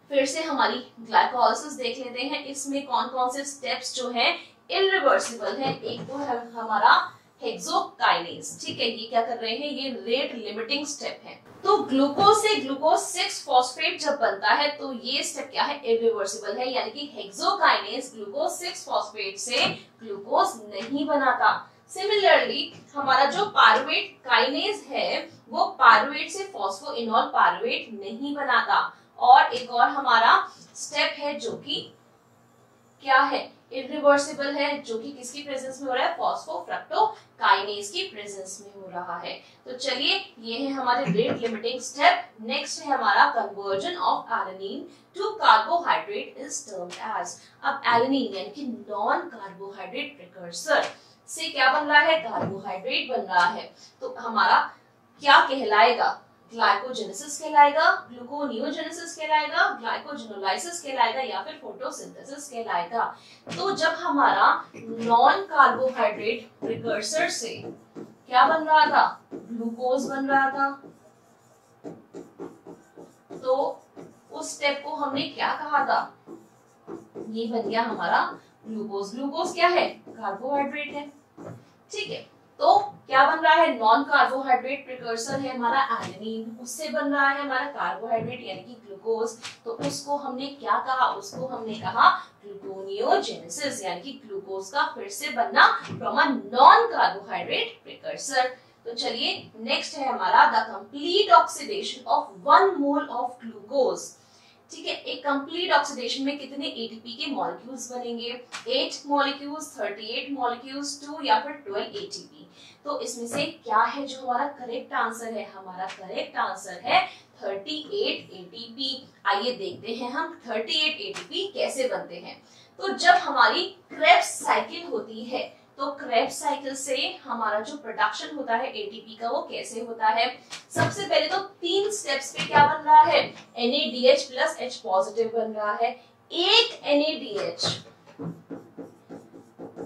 फिर से हमारी ग्लाइकोलाइसिस देख लेते हैं। इसमें कौन कौन से स्टेप्स जो है इरिवर्सिबल है। एक तो है हमारा हेक्सोकाइनेज, ठीक है, ये क्या कर रहे हैं, ये रेट लिमिटिंग स्टेप है। तो ग्लूकोज से ग्लूकोज 6-फॉस्फेट जब बनता है तो ये स्टेप क्या है, इरिवर्सिबल है, यानी कि हेक्सोकाइनेज ग्लूकोज 6-फॉस्फेट से ग्लूकोज नहीं बनाता। सिमिलरली हमारा जो पार्वेट काइनेज है वो पार्वेट से फॉस्फोइनोल पार्वेट नहीं बनाता। और एक और हमारा स्टेप है जो कि क्या है, इरिवर्सिबल है, जो कि किसकी प्रेजेंस में हो रहा है, फॉस्फोफ्रुक्टोकाइनेज की प्रेजेंस में हो रहा है। तो चलिए, ये है हमारे रेट लिमिटिंग स्टेप। नेक्स्ट है हमारा conversion of alanine to carbohydrate is termed as. अब एलेनिन यानी कि नॉन कार्बोहाइड्रेट प्रिकर्सर से क्या बन रहा है, कार्बोहाइड्रेट बन रहा है। तो हमारा क्या कहलाएगा, ग्लाइकोजेनेसिस कहलाएगा, ग्लूकोनियोजेनेसिस कहलाएगा, ग्लाइकोजेनोलाइसिस कहलाएगा, या फिर फोटोसिंथेसिस कहलाएगा। तो जब हमारा नॉन कार्बोहाइड्रेट प्रिकर्सर से क्या बन रहा था, ग्लूकोज बन रहा था, तो उस स्टेप को हमने क्या कहा था, ये बन गया हमारा ग्लूकोज। ग्लूकोज क्या है, कार्बोहाइड्रेट है, ठीक है। तो क्या बन रहा है, नॉन कार्बोहाइड्रेट प्रिकर्सर है हमारा एलेनिन, उससे बन रहा है हमारा कार्बोहाइड्रेट यानी कि ग्लूकोज। तो उसको हमने क्या कहा, उसको हमने कहा ग्लूकोनियोजेनेसिस, यानी कि ग्लूकोज का फिर से बनना from a non carbohydrate precursor. तो चलिए नेक्स्ट है हमारा the complete oxidation of 1 mole of glucose, ठीक है। एक कंप्लीट ऑक्सीडेशन में कितने एटीपी के मॉलिक्यूल्स बनेंगे, 8 मॉलिक्यूल्स, 38 मॉलिक्यूल्स, 2 या फिर 12 एटीपी। तो इसमें से क्या है जो हमारा करेक्ट आंसर है, हमारा करेक्ट आंसर है 38 एटीपी। आइए देखते हैं हम 38 एटीपी कैसे बनते हैं। तो जब हमारी क्रेब्स साइकिल होती है तो क्रेब्स साइकिल से हमारा जो प्रोडक्शन होता है एटीपी का वो कैसे होता है। सबसे पहले तो 3 स्टेप्स पे क्या बन रहा है, NADH प्लस H पॉजिटिव बन रहा है, एक NADH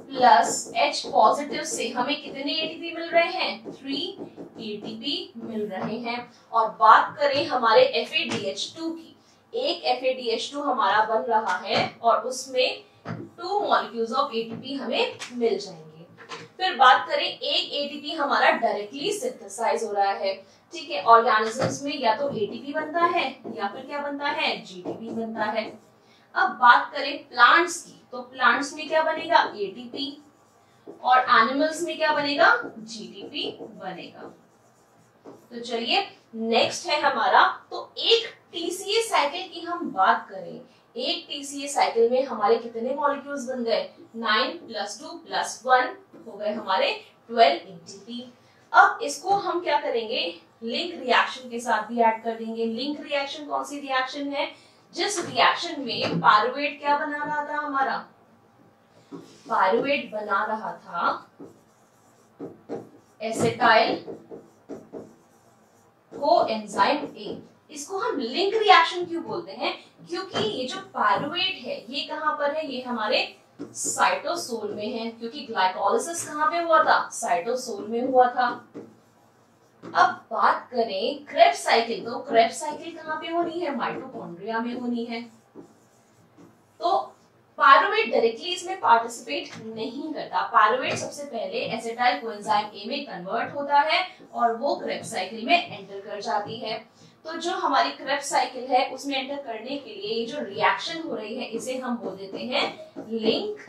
प्लस H पॉजिटिव से हमें कितने एटीपी मिल रहे हैं, 3 एटीपी मिल रहे हैं। और बात करें हमारे FADH2 की, एक FADH2 हमारा बन रहा है और उसमें 2 मॉलिक्यूल्स ऑफ एटीपी हमें मिल जाएंगे। फिर बात करें, एक एटीपी हमारा डायरेक्टली सिंथेसाइज हो रहा है, ठीक है। ऑर्गेनिजम्स में या तो एटीपी बनता है या फिर क्या बनता है, जीटीपी बनता है। अब बात करें प्लांट्स की, तो प्लांट्स में क्या बनेगा, एटीपी। और एनिमल्स में क्या बनेगा, जीडीपी बनेगा। तो चलिए नेक्स्ट है हमारा, तो एक टीसीए साइकिल की हम बात करें, एक टीसीए साइकिल में हमारे कितने मॉलिक्यूल्स बन गए, 9 + 2 + 1 हो गए हमारे 12 एटीपी। अब इसको हम क्या करेंगे, लिंक रिएक्शन के साथ भी ऐड कर देंगे। लिंक रिएक्शन कौन सी रिएक्शन है, जिस रिएक्शन में पाइरूवेट क्या बना रहा था, हमारा पाइरूवेट बना रहा था एसेटाइल कोएंजाइम ए। इसको हम लिंक रिएक्शन क्यों बोलते हैं, क्योंकि ये जो पाइरूवेट है ये कहां पर है, ये हमारे साइटोसोल में है, क्योंकि ग्लाइकोलाइसिस कहां पे हुआ था, साइटोसोल में हुआ था। अब बात करें क्रेब्स साइकिल, तो क्रेब्स साइकिल कहाँ पे होनी है, माइटोकॉन्ड्रिया में होनी है। तो पाइरूवेट डायरेक्टली इसमें पार्टिसिपेट नहीं करता, पाइरूवेट सबसे पहले एसिटाइल कोएंजाइम ए में कन्वर्ट होता है और वो क्रेब्स साइकिल में एंटर कर जाती है। तो जो हमारी क्रेब्स साइकिल है उसमें एंटर करने के लिए ये जो रिएक्शन हो रही है इसे हम बोल देते हैं लिंक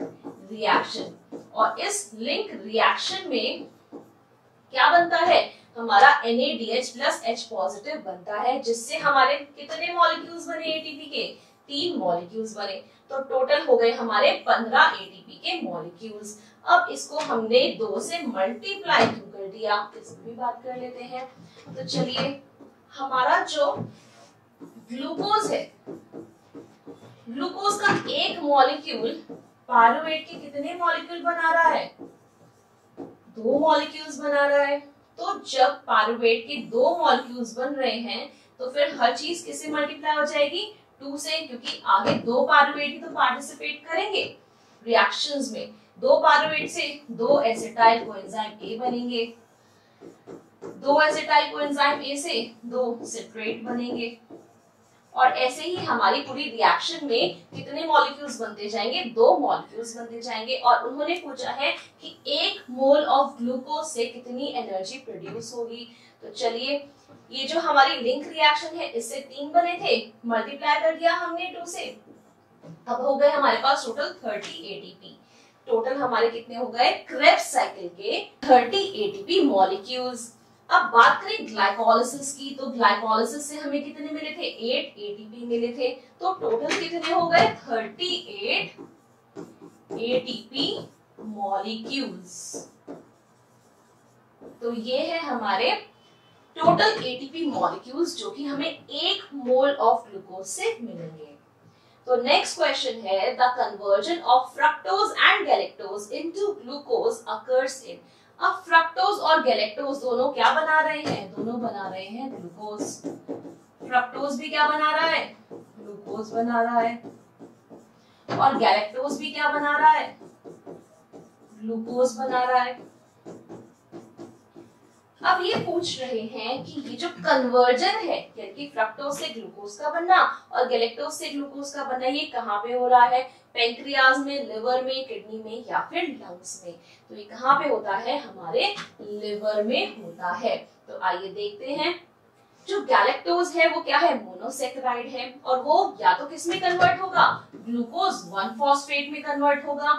रिएक्शन। और इस लिंक रिएक्शन में क्या बनता है, हमारा NADH + H+ बनता है, जिससे हमारे कितने मॉलिक्यूल्स बने एटीपी के, 3 मॉलिक्यूल्स बने। तो टोटल हो गए हमारे 15 एटीपी के मॉलिक्यूल्स। अब इसको हमने 2 से मल्टीप्लाई क्यों कर दिया, इसकी भी बात कर लेते हैं। तो चलिए हमारा जो ग्लूकोज है, ग्लूकोज का एक मॉलिक्यूल पाइरूवेट के कितने मॉलिक्यूल बना रहा है, 2 मॉलिक्यूल्स बना रहा है। तो जब पाइरूवेट के 2 मॉलिक्यूल्स बन रहे हैं तो फिर हर चीज किससे मल्टीप्लाई हो जाएगी, 2 से, क्योंकि आगे 2 पाइरूवेट ही तो पार्टिसिपेट करेंगे रिएक्शंस में। 2 पाइरूवेट से 2 एसिटाइल कोएंजाइम ए बनेंगे, 2 एसिटाइल कोएंजाइम ए से 2 सिट्रेट बनेंगे, और ऐसे ही हमारी पूरी रिएक्शन में कितने मॉलिक्यूल्स बनते जाएंगे, 2 मॉलिक्यूल्स बनते जाएंगे। और उन्होंने पूछा है कि 1 मोल ऑफ ग्लूकोज से कितनी एनर्जी प्रोड्यूस होगी। तो चलिए ये जो हमारी लिंक रिएक्शन है इससे 3 बने थे, मल्टीप्लाई कर दिया हमने 2 से, अब हो गए हमारे पास टोटल 30 एटीपी। टोटल हमारे कितने हो गए, क्रेब्स साइकिल के 30 एटीपी मॉलिक्यूल्स। अब बात करें ग्लाइकोलाइसिस की, तो ग्लाइकोलाइसिस से हमें कितने मिले थे, 8 एटीपी मिले थे। तो टोटल कितने हो गए, 38 एटीपी मॉलिक्यूल्स। तो ये है हमारे टोटल एटीपी मॉलिक्यूल्स जो कि हमें 1 मोल ऑफ ग्लूकोज से मिलेंगे। तो नेक्स्ट क्वेश्चन है, the conversion of fructose and galactose into glucose occurs in. अब फ्रक्टोज और गैलेक्टोज दोनों क्या बना रहे हैं, दोनों बना रहे हैं ग्लूकोज। फ्रक्टोज भी क्या बना रहा है, ग्लूकोज बना रहा है, और गैलेक्टोज भी क्या बना रहा है, ग्लूकोज बना रहा है। अब ये पूछ रहे हैं कि ये जो कन्वर्जन है, यानी कि फ्रक्टोज से ग्लूकोज का बनना और गैलेक्टोज से ग्लूकोज का बनना, ये कहाँ पे हो रहा है, पेंक्रियाज में, लिवर में, किडनी में, या फिर लंग्स में। तो ये कहाँ पे होता है, हमारे लिवर में होता है। तो आइए देखते हैं, जो गैलेक्टोज है वो क्या है, मोनोसेकेराइड है, और वो या तो किसमें कन्वर्ट होगा, ग्लूकोज 1-फॉस्फेट में कन्वर्ट होगा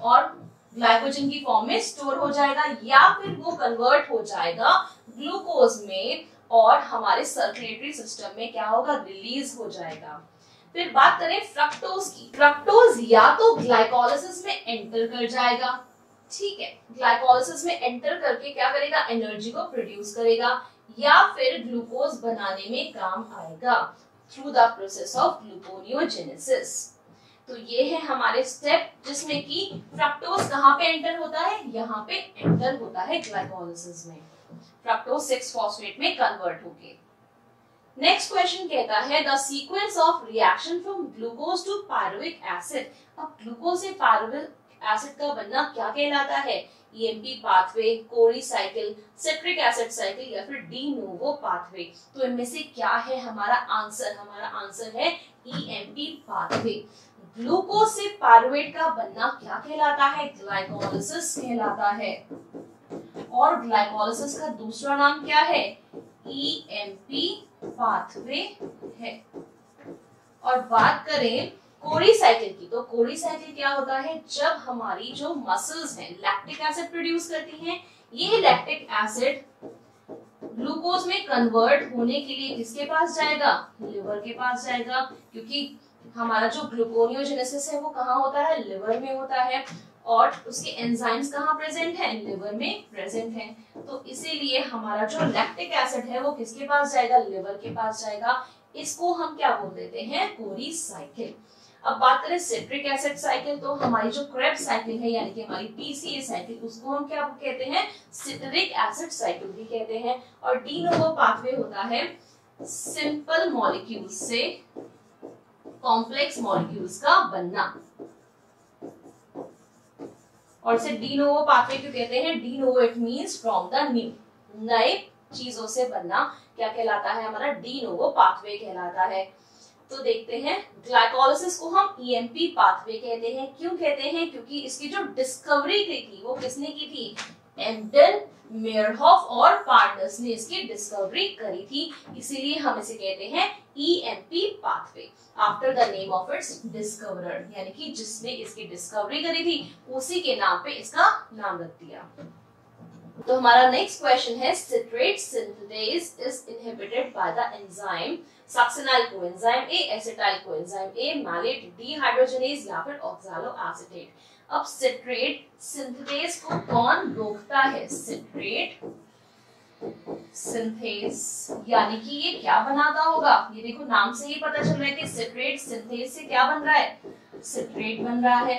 और ग्लाइकोजन की फॉर्म में स्टोर हो जाएगा, या फिर वो कन्वर्ट हो जाएगा ग्लूकोज में और हमारे सर्कुलेटरी सिस्टम में क्या होगा, रिलीज हो जाएगा। फिर बात करें फ्रक्टोज की, फ्रक्टोज या तो ग्लाइकोलाइसिस में एंटर कर जाएगा, ठीक है, ग्लाइकोलाइसिस में एंटर करके क्या करेगा, एनर्जी को प्रोड्यूस करेगा, या फिर ग्लूकोज बनाने में काम आएगा through the process of gluconeogenesis. तो ये है हमारे स्टेप जिसमें कि फ्रक्टोज कहाँ पे एंटर होता है, यहाँ पे एंटर होता है ग्लाइकोलाइसिस में, फ्रक्टोज 6-फॉस्फेट में कन्वर्ट होके। नेक्स्ट क्वेश्चन कहता है the sequence of reaction from glucose to pyruvic acid. अब ग्लूकोज से पाइरूविक एसिड का बनना क्या कहलाता है, EMP pathway, Cori cycle, citric acid cycle, या फिर डी नोवो पाथवे। तो इनमें से क्या है हमारा आंसर, हमारा आंसर है EMP पाथवे। ग्लूकोज से पाइरूवेट का बनना क्या कहलाता है, ग्लाइकोलाइसिस कहलाता है, और ग्लाइकोलाइसिस का दूसरा नाम क्या है, EMP पाथवे है। और बात करें कोरी साइकिल की, तो कोरी साइकिल क्या होता है, जब हमारी जो मसल्स हैं लैक्टिक एसिड प्रोड्यूस करती हैं, ये लैक्टिक एसिड ग्लूकोज में कन्वर्ट होने के लिए किसके पास जाएगा, लिवर के पास जाएगा, क्योंकि हमारा जो ग्लूकोनियोजेनेसिस है वो कहाँ होता है, लिवर में होता है, और उसके एंजाइम्स कहाँ प्रेजेंट हैं, लिवर में प्रेजेंट हैं। तो इसीलिए हमारा जो लैक्टिक एसिड है वो किसके पास जाएगा, लिवर के पास जाएगा। इसको हम क्या बोल देते हैं, कोरी साइकिल। अब बात करें सिट्रिक एसिड साइकिल, तो हमारी जो क्रेब्स साइकिल है यानी कि हमारी TCA साइकिल, उसको हम क्या कहते हैं, सिट्रिक एसिड साइकिल भी कहते हैं। और डी नोवो पाथवे होता है सिंपल मॉलिक्यूल्स से कॉम्प्लेक्स मॉलिक्यूल्स का बनना, और इसे डी नोवो पाथवे क्यों कहते हैं, de novo it means from the new, नए चीजों से बनना क्या कहलाता है, हमारा डी नोवो पाथवे कहलाता है। तो देखते हैं ग्लाइकोलाइसिस को हम EMP पाथवे कहते हैं, क्यों कहते हैं, क्योंकि इसकी जो डिस्कवरी थी वो किसने की थी, एम्बडेन, मेयरहॉफ और पार्नस ने इसकी डिस्कवरी करी थी, इसीलिए हम इसे कहते हैं EMP pathway, after the name of its discoverer, यानी कि जिसने इसकी डिस्कवरी करी थी उसी के नाम पे इसका नाम रख दिया। तो हमारा नेक्स्ट क्वेश्चन है, citrate synthase is inhibited by the enzyme succinyl coenzyme A, acetyl coenzyme A, malate, dehydrogenase या फिर ऑक्सालो एसिटेट। अब सिट्रेट सिंथेस को कौन रोकता है, सिट्रेट सिंथेस यानी कि ये क्या बनाता होगा, ये देखो नाम से ही पता चल रहा है कि सिट्रेट सिंथेस से क्या बन रहा है, सिट्रेट बन रहा है।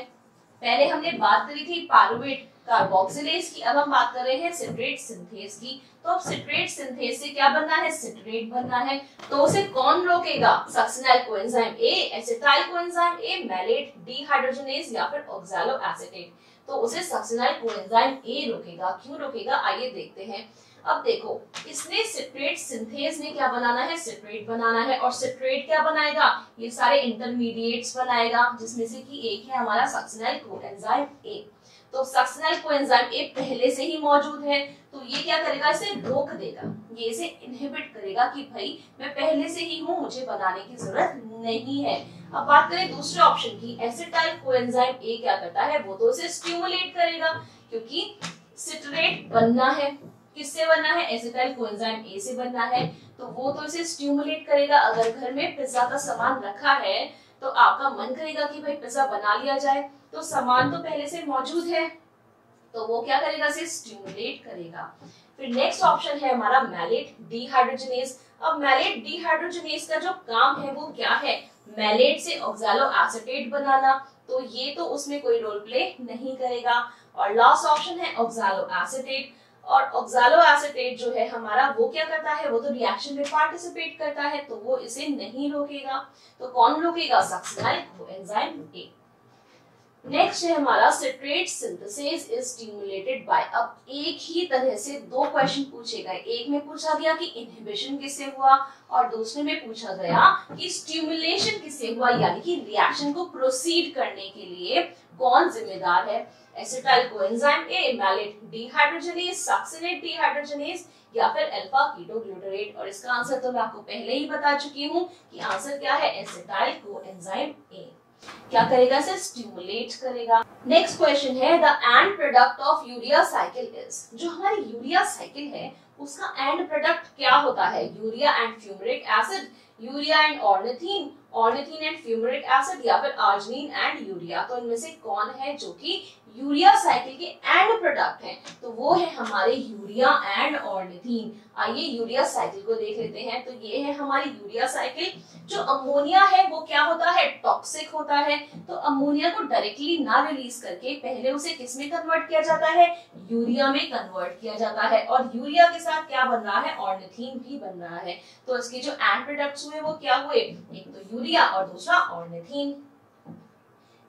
पहले हमने बात करी थी पारूवेट कार्बोक्सिलेज की, अब हम बात कर रहे हैं सिट्रेट सिंथेस की। तो अब सिट्रेट सिंथेस से क्या बनना है, सिट्रेट बनना है, तो उसे कौन रोकेगा, succinyl coenzyme A, acetyl coenzyme A, malate, dehydrogenase या फिर ऑक्सालो एसिटेट। तो उसे सक्सिनाइल कोएंजाइम ए रोकेगा, क्यों रोकेगा आइए देखते हैं। अब देखो इसने सिट्रेट सिंथेस में क्या बनाना है, सिट्रेट बनाना है, और सिट्रेट क्या बनाएगा, ये सारे इंटरमीडिएट्स बनाएगा, जिसमें से कि एक है हमारा सक्सिनाइल कोएंजाइम ए। तो सक्सिनाइल कोएंजाइम ए पहले से ही मौजूद है, तो ये क्या करेगा, इसे रोक देगा, ये इसे इनहिबिट करेगा कि भाई मैं पहले से ही हूँ, मुझे बनाने की जरूरत नहीं है। अब बात करें दूसरे ऑप्शन की, एसिटाइल कोएंजाइम ए क्या करता है, वो तो इसे स्टिमुलेट करेगा, क्योंकि सिट्रेट बनना है, किससे बनना है, एसिटाइल कोएंजाइम ए से बनना है, तो वो तो इसे स्टिमुलेट करेगा। अगर घर में पिज्जा का सामान रखा है तो आपका मन करेगा कि भाई पिज्जा बना लिया जाए, तो सामान तो पहले से मौजूद है, तो वो क्या करेगा, इसे स्टिमुलेट करेगा। फिर नेक्स्ट ऑप्शन है हमारा मैलेट, डिहाइड्रोजनेज। अब मैलेट डिहाइड्रोजनेज का जो काम है वो क्या है, मैलेट से ऑक्सालो एसिटेट बनाना, तो ये तो उसमें कोई रोल प्ले नहीं करेगा। और लास्ट ऑप्शन है ऑक्सालो एसिटेट, और ऑक्सालो एसिटेट जो है हमारा वो क्या करता है, वो तो रिएक्शन में पार्टिसिपेट करता है, तो वो इसे नहीं रोकेगा, तो कौन रोकेगा, सक्सिनाइल कोएंजाइम ए। नेक्स्ट है हमारा citrate synthesis is stimulated by. अब एक ही तरह से दो क्वेश्चन पूछे गए, एक में पूछा गया कि इनहिबिशन किससे हुआ, और दूसरे में पूछा गया कि स्टिमुलेशन किससे हुआ, यानी कि रिएक्शन को प्रोसीड करने के लिए कौन जिम्मेदार है, acetyl coenzyme A, malate dehydrogenase, succinate dehydrogenase या फिर अल्फा कीटोग्लूटरेट। और इसका आंसर तो मैं आपको पहले ही बता चुकी हूँ कि आंसर क्या है, एसिटाइल कोएंजाइम ए क्या करेगा, इसे स्टिमुलेट करेगा। नेक्स्ट क्वेश्चन है, the end product of urea cycle is. जो हमारी यूरिया साइकिल है उसका एंड प्रोडक्ट क्या होता है, urea and fumaric acid, urea and ornithine, ornithine and fumaric acid या फिर आर्जिनिन एंड यूरिया। तो इनमें से कौन है जो कि यूरिया साइकिल के एंड प्रोडक्ट हैं, तो वो है हमारे यूरिया एंड ऑर्निथीन। आइए यूरिया साइकिल को देख लेते हैं। तो ये है हमारी यूरिया साइकिल। जो अमोनिया है वो क्या होता है, टॉक्सिक होता है, तो अमोनिया को डायरेक्टली ना रिलीज करके पहले उसे किस में कन्वर्ट किया जाता है, यूरिया में कन्वर्ट किया जाता है, और यूरिया के साथ क्या बन रहा है, ऑर्निथीन भी बन रहा है। तो इसके जो एंड प्रोडक्ट्स हुए वो क्या हुए, एक तो यूरिया और दूसरा ऑर्निथीन।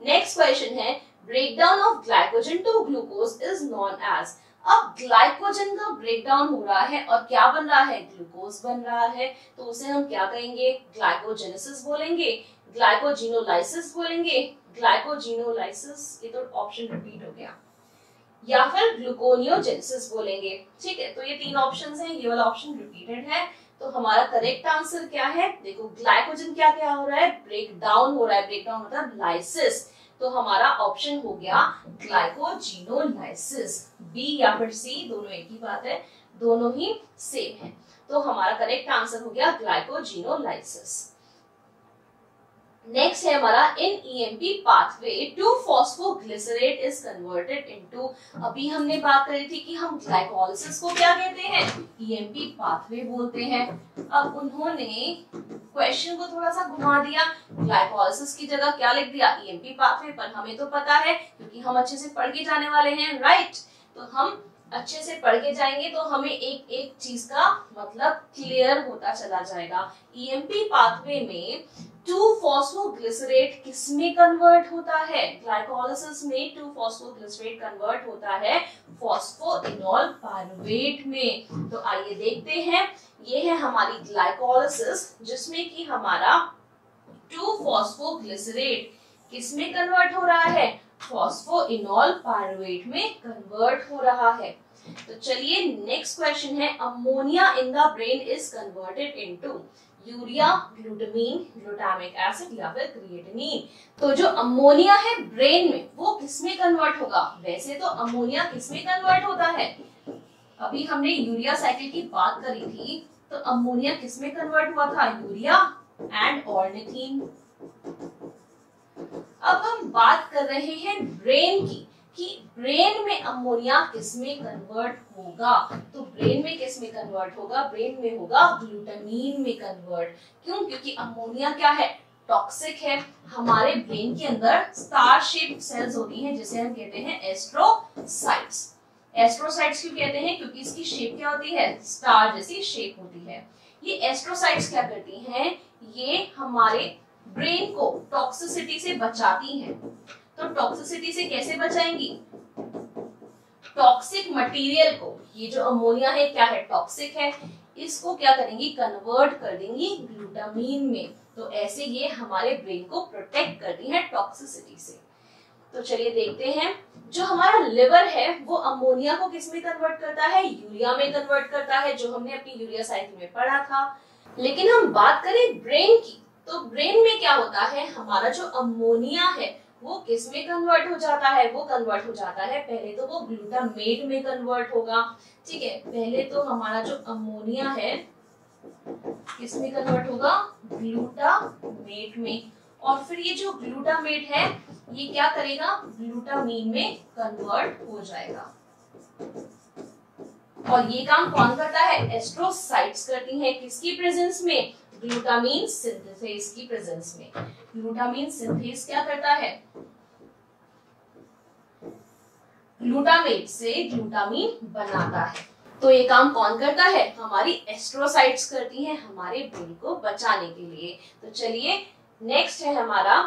नेक्स्ट क्वेश्चन है, breakdown of glycogen to glucose is known as. अब ग्लाइकोजन का ब्रेकडाउन हो रहा है और क्या बन रहा है, ग्लूकोज बन रहा है, तो उसे हम क्या कहेंगे, ग्लाइकोजेनेसिस बोलेंगे, ग्लाइकोजिनोलाइसिस बोलेंगे, ग्लाइकोजिनोलाइसिस ये तो ऑप्शन रिपीट हो गया, या फिर ग्लूकोनियोजेनेसिस बोलेंगे। ठीक है, तो ये तीन ऑप्शंस हैं, ये वाला ऑप्शन रिपीटेड है, तो हमारा करेक्ट आंसर क्या है? देखो ग्लाइकोजन क्या क्या हो रहा है, ब्रेक डाउन हो रहा है, ब्रेक डाउन मतलब लाइसिस, तो हमारा ऑप्शन हो गया ग्लाइकोजिनोलाइसिस। बी या फिर सी दोनों एक ही बात है, दोनों ही सेम है, तो हमारा करेक्ट आंसर हो गया ग्लाइकोजिनोलाइसिस। नेक्स्ट है हमारा in EMP pathway two phosphoglycerate is converted into, अभी हमने बात करी थी कि हम ग्लाइकोलाइसिस को क्या कहते हैं, ईएमपी पाथवे बोलते हैं। अब उन्होंने क्वेश्चन को थोड़ा सा घुमा दिया, ग्लाइकोलाइसिस की जगह क्या लिख दिया, ईएमपी पाथवे, पर हमें तो पता है क्योंकि हम अच्छे से पढ़ के जाने वाले हैं, राइट? तो हम अच्छे से पढ़ के जाएंगे तो हमें एक एक चीज का मतलब क्लियर होता चला जाएगा। ईएमपी पाथवे में 2-फॉस्फोग्लिसरेट किसमें कन्वर्ट होता है? ग्लाइकोलाइसिस में 2-फॉस्फोग्लिसरेट कन्वर्ट होता है फॉस्फोइनोल पायरूवेट में। तो आइए देखते हैं, ये है हमारी ग्लाइकोलाइसिस जिसमें कि हमारा 2-फॉस्फोग्लिसरेट किसमें कन्वर्ट हो रहा है, फॉस्फोइनोल पायरूवेट में कन्वर्ट हो रहा है। तो चलिए नेक्स्ट क्वेश्चन है, ammonia in the brain is converted into urea, glutamine, glutamic acid या फिर क्रिएटिनिन। तो जो अमोनिया है ब्रेन में वो किसमें कन्वर्ट होगा? वैसे तो अमोनिया किसमें कन्वर्ट होता है, अभी हमने यूरिया साइकिल की बात करी थी, तो अमोनिया किसमें कन्वर्ट हुआ था, यूरिया एंड ऑर्निथिन। अब हम बात कर रहे हैं ब्रेन की, कि ब्रेन में अमोनिया किसमें कन्वर्ट होगा, तो ब्रेन में किसमें कन्वर्ट होगा, ब्रेन में होगा ग्लूटामीन में कन्वर्ट। क्यों? क्योंकि अमोनिया क्या है, टॉक्सिक है। हमारे ब्रेन के अंदर स्टार शेप्ड सेल्स होती हैं जिसे हम कहते हैं एस्ट्रोसाइट्स। एस्ट्रोसाइट्स क्यों कहते हैं? क्योंकि इसकी शेप क्या होती है, स्टार जैसी शेप होती है। ये एस्ट्रोसाइट्स क्या करती हैं, ये हमारे ब्रेन को टॉक्सिसिटी से बचाती हैं। तो टॉक्सिसिटी से कैसे बचाएंगी, टॉक्सिक मटेरियल को, ये जो अमोनिया है क्या है, टॉक्सिक है, इसको क्या करेंगी, कन्वर्ट कर देंगी ग्लूटामीन में। तो ऐसे ये हमारे ब्रेन को प्रोटेक्ट करती है टॉक्सिसिटी से। तो चलिए देखते हैं, जो हमारा लिवर है वो अमोनिया को किसमें कन्वर्ट करता है, यूरिया में कन्वर्ट करता है, जो हमने अपनी यूरिया साइकिल में पढ़ा था। लेकिन हम बात करें ब्रेन की, तो ब्रेन में क्या होता है, हमारा जो अमोनिया है वो किसमें कन्वर्ट हो जाता है, वो कन्वर्ट हो जाता है, पहले तो वो ग्लूटामेट में कन्वर्ट होगा, ठीक है। पहले तो हमारा जो अमोनिया है किसमें कन्वर्ट होगा, ग्लूटामेट में, और फिर ये जो ग्लूटामेट है ये क्या करेगा, ग्लूटामीन में कन्वर्ट हो जाएगा। और ये काम कौन करता है, एस्ट्रोसाइट्स करती हैं, किसकी प्रेजेंस में, ग्लूटामीन सिंथेस की प्रेजेंस में। ग्लूटामीन सिंथेस क्या करता है, ग्लूटामेट से ग्लूटामीन बनाता है। तो ये काम कौन करता है, हमारी एस्ट्रोसाइट्स करती हैं, हमारे ब्रेन को बचाने के लिए। तो चलिए नेक्स्ट है हमारा,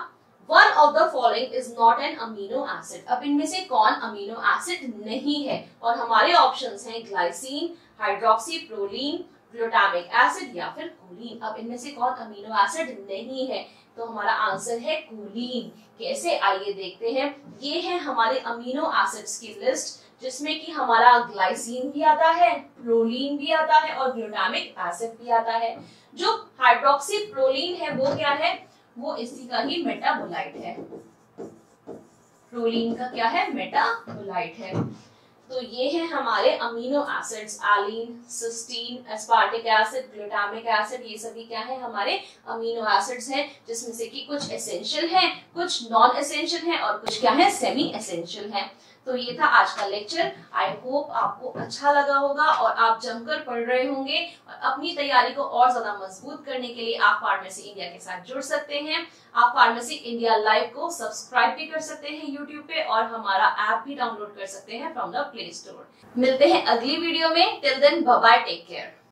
one of the following is not an amino acid. अब इनमें से कौन अमीनो एसिड नहीं है, और हमारे ऑप्शंस हैं glycine, hydroxy proline, glutamic acid या फिर कोलीन। अब इनमें से कौन अमीनो एसिड नहीं है, तो हमारा आंसर है कोलीन। कैसे, आइए देखते हैं। ये है हमारे अमीनो एसिड्स की लिस्ट जिसमें कि हमारा ग्लाइसिन भी आता है, प्रोलीन भी आता है और ग्लूटामिक एसिड भी आता है। जो हाइड्रोक्सी प्रोलीन है वो क्या है, वो इसी का ही मेटाबोलाइट है, प्रोलीन का क्या है, मेटाबोलाइट है। तो ये है हमारे अमीनो एसिड्स, एलीन, cysteine, aspartic acid, glutamic acid, ये सभी क्या है हमारे अमीनो एसिड्स हैं, जिसमें से कि कुछ एसेंशियल हैं, कुछ नॉन एसेंशियल हैं और कुछ क्या है, सेमी एसेंशियल हैं। तो ये था आज का लेक्चर, आई होप आपको अच्छा लगा होगा और आप जमकर पढ़ रहे होंगे। और अपनी तैयारी को और ज्यादा मजबूत करने के लिए आप फार्मेसी इंडिया के साथ जुड़ सकते हैं। आप फार्मेसी इंडिया लाइव को सब्सक्राइब भी कर सकते हैं यूट्यूब पे, और हमारा ऐप भी डाउनलोड कर सकते हैं फ्रॉम द प्ले स्टोर। मिलते हैं अगली वीडियो में, till then bye bye, take care.